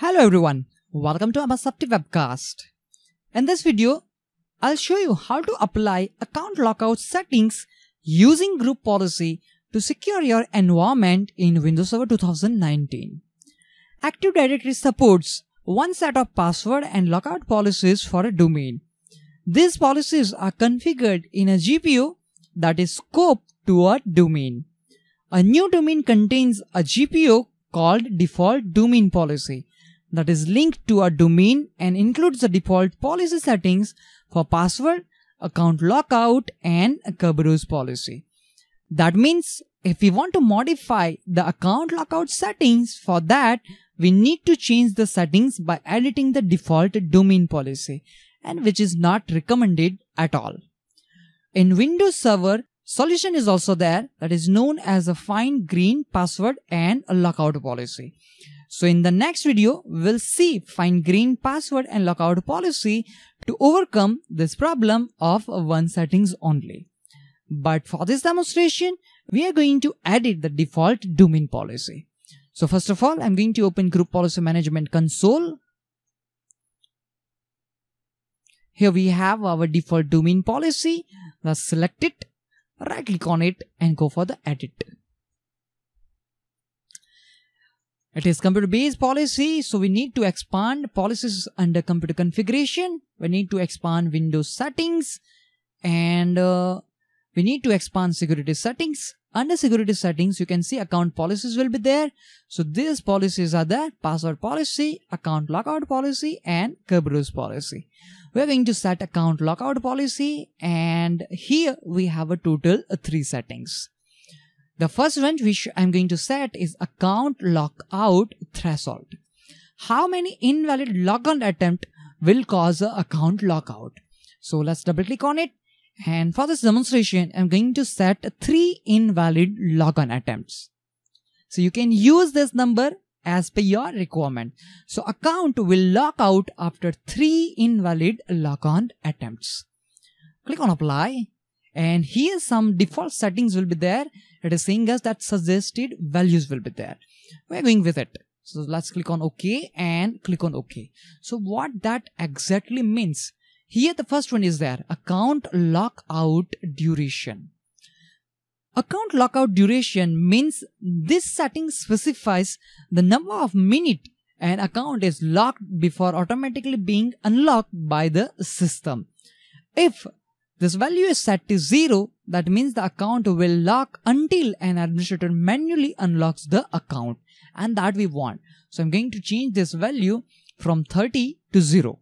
Hello everyone, welcome to MSFT WebCast. In this video, I'll show you how to apply account lockout settings using Group Policy to secure your environment in Windows Server 2019. Active Directory supports one set of password and lockout policies for a domain. These policies are configured in a GPO that is scoped to a domain. A new domain contains a GPO called Default Domain Policy that is linked to a domain and includes the default policy settings for password, account lockout and a Kerberos policy. That means if we want to modify the account lockout settings, for that we need to change the settings by editing the default domain policy, and which is not recommended at all. In Windows Server, solution is also there that is known as a Fine Grained Password and Lockout Policy. So in the next video, we'll see Fine Grained Password and Lockout Policy to overcome this problem of one settings only. But for this demonstration, we are going to edit the default domain policy. So first of all, I'm going to open Group Policy Management Console. Here we have our default domain policy. Let's select it, right click on it and go for the edit. It is computer-based policy, so we need to expand policies under computer configuration. We need to expand Windows settings and we need to expand security settings. Under security settings, you can see account policies will be there. So these policies are there: password policy, account lockout policy and Kerberos policy. We are going to set account lockout policy, and here we have a total of three settings. The first one which I'm going to set is account lockout threshold. How many invalid logon attempt will cause an account lockout? So let's double click on it. And for this demonstration, I'm going to set 3 invalid logon attempts. So you can use this number as per your requirement. So account will lock out after 3 invalid logon attempts. Click on apply. And here some default settings will be there. It is saying us that suggested values will be there. We're going with it. So let's click on OK and click on OK. So what that exactly means? Here the first one is there, account lockout duration. Account lockout duration means this setting specifies the number of minutes an account is locked before automatically being unlocked by the system. If this value is set to 0, that means the account will lock until an administrator manually unlocks the account, and that we want. So I'm going to change this value from 30 to 0.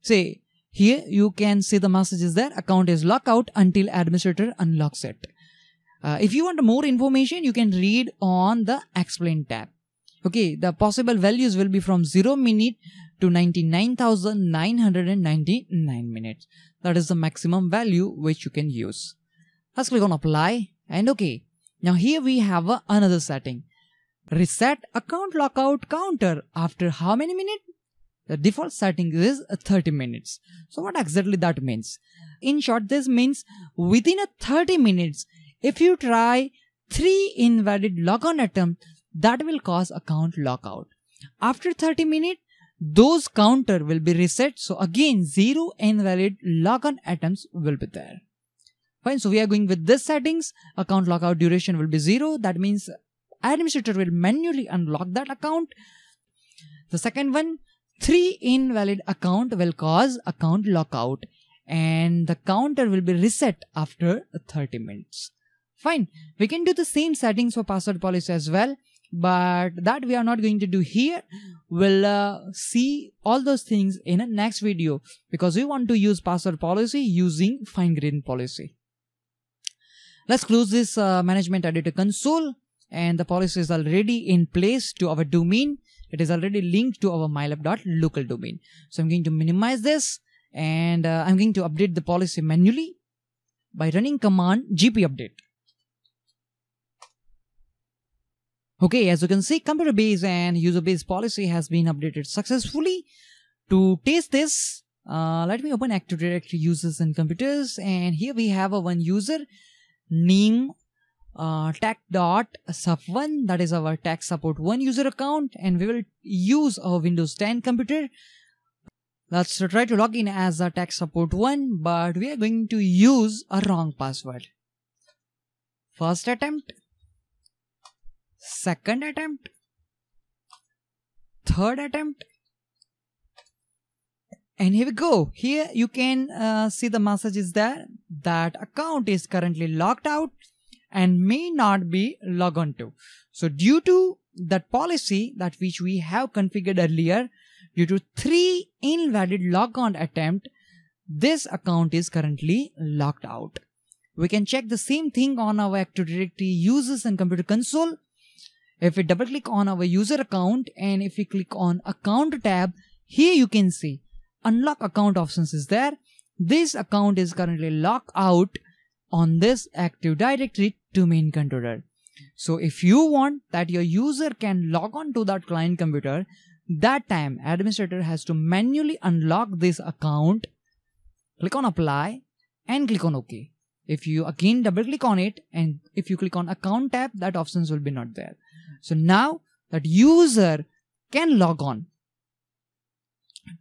Say, here you can see the message is there, account is locked out until administrator unlocks it. If you want more information, you can read on the explain tab. Okay, the possible values will be from 0 minute to 99,999 minutes. That is the maximum value which you can use. Let's click on apply and OK. Now here we have another setting. Reset account lockout counter after how many minutes? The default setting is 30 minutes. So what exactly that means? In short, this means within 30 minutes, if you try 3 invalid logon attempts, that will cause account lockout. After 30 minutes, those counter will be reset. So again, 0 invalid logon attempts will be there. Fine. So we are going with this settings. Account lockout duration will be 0. That means administrator will manually unlock that account. The second one, 3 invalid account will cause account lockout, and the counter will be reset after 30 minutes. Fine. We can do the same settings for password policy as well, but that we are not going to do here. We'll see all those things in a next video, because we want to use password policy using fine-grained policy. Let's close this management editor console, and the policy is already in place to our domain. It is already linked to our mylab.local domain. So I'm going to minimize this, and I'm going to update the policy manually by running command gpupdate. Okay, as you can see, computer-based and user-based policy has been updated successfully. To test this, let me open Active Directory Users and Computers, and here we have a one user named tac.sub1, that is our tac support 1 user account, and we will use a Windows 10 computer. Let's try to log in as a tac support 1, but we are going to use a wrong password. First attempt, second attempt, third attempt, and here we go. Here you can see the message is there that account is currently locked out and may not be logged on to. So due to that policy that which we have configured earlier, due to 3 invalid logon attempt, this account is currently locked out. We can check the same thing on our Active Directory Users and Computer console. If we double click on our user account and if we click on account tab, here you can see unlock account options is there. This account is currently locked out on this Active Directory domain controller. So if you want that your user can log on to that client computer, that time administrator has to manually unlock this account, click on apply and click on OK. If you again double click on it and if you click on account tab, that options will be not there. So now that user can log on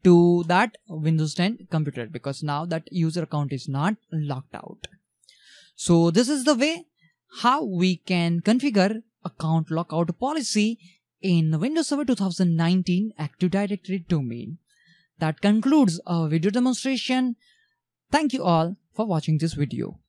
to that Windows 10 computer because now that user account is not locked out. So this is the way how we can configure account lockout policy in Windows Server 2019 Active Directory domain. That concludes our video demonstration. Thank you all for watching this video.